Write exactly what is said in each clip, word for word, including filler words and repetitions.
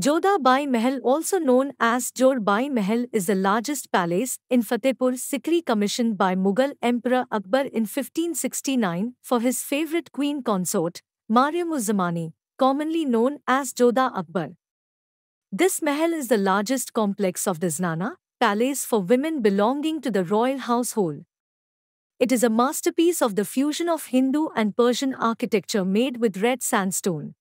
Jodha Bai Mahal, also known as Jor Bai Mahal, is the largest palace in Fatehpur Sikri, commissioned by Mughal Emperor Akbar in fifteen sixty-nine for his favorite queen consort, Mariam-uz-Zamani, commonly known as Jodha Akbar. This mahal is the largest complex of the Zenani, palace for women belonging to the royal household. It is a masterpiece of the fusion of Hindu and Persian architecture made with red sandstone.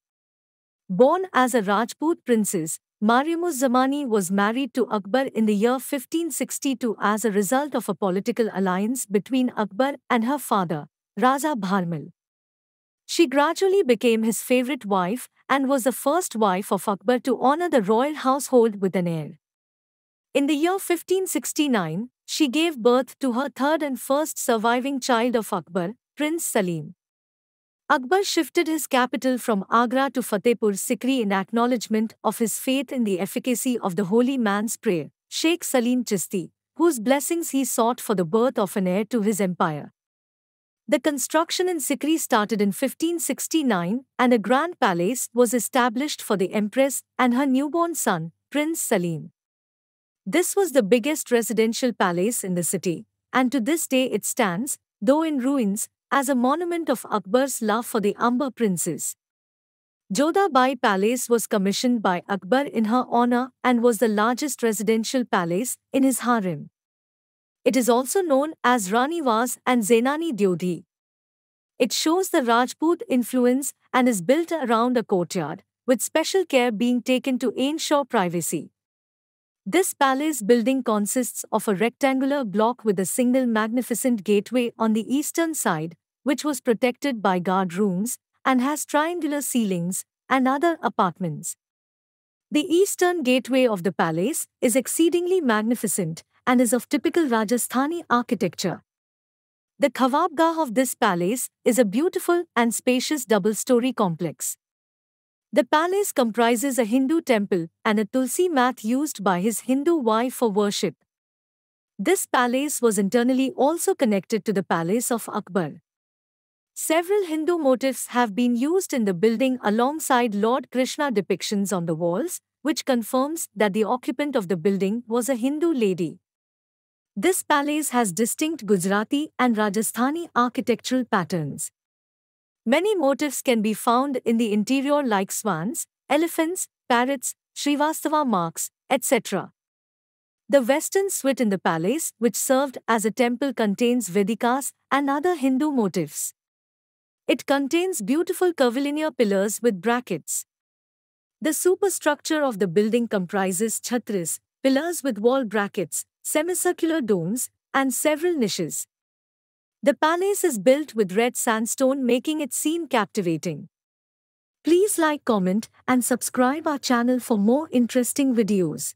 Born as a Rajput princess, Mariam-uz-Zamani was married to Akbar in the year fifteen sixty-two as a result of a political alliance between Akbar and her father, Raja Bharmal. She gradually became his favorite wife and was the first wife of Akbar to honor the royal household with an heir. In the year fifteen sixty-nine, she gave birth to her third and first surviving child of Akbar, Prince Salim. Akbar shifted his capital from Agra to Fatehpur Sikri in acknowledgement of his faith in the efficacy of the holy man's prayer, Sheikh Salim Chisti, whose blessings he sought for the birth of an heir to his empire. The construction in Sikri started in fifteen sixty-nine, and a grand palace was established for the Empress and her newborn son, Prince Salim. This was the biggest residential palace in the city, and to this day it stands, though in ruins, as a monument of Akbar's love for the Amber princess. Jodha Bai Palace was commissioned by Akbar in her honor and was the largest residential palace in his harem. It is also known as Raniwas and Zenani Diodhi. It shows the Rajput influence and is built around a courtyard, with special care being taken to ensure privacy. This palace building consists of a rectangular block with a single magnificent gateway on the eastern side, which was protected by guard rooms and has triangular ceilings and other apartments. The eastern gateway of the palace is exceedingly magnificent and is of typical Rajasthani architecture. The khwabgah of this palace is a beautiful and spacious double-story complex. The palace comprises a Hindu temple and a Tulsi Math used by his Hindu wife for worship. This palace was internally also connected to the palace of Akbar. Several Hindu motifs have been used in the building alongside Lord Krishna depictions on the walls, which confirms that the occupant of the building was a Hindu lady. This palace has distinct Gujarati and Rajasthani architectural patterns. Many motifs can be found in the interior like swans, elephants, parrots, Shri Vatsa marks, et cetera. The western suite in the palace, which served as a temple, contains Vedikas and other Hindu motifs. It contains beautiful curvilinear pillars with brackets. The superstructure of the building comprises chhatris, pillars with wall brackets, semicircular domes, and several niches. The palace is built with red sandstone, making it seem captivating. Please like, comment, and subscribe our channel for more interesting videos.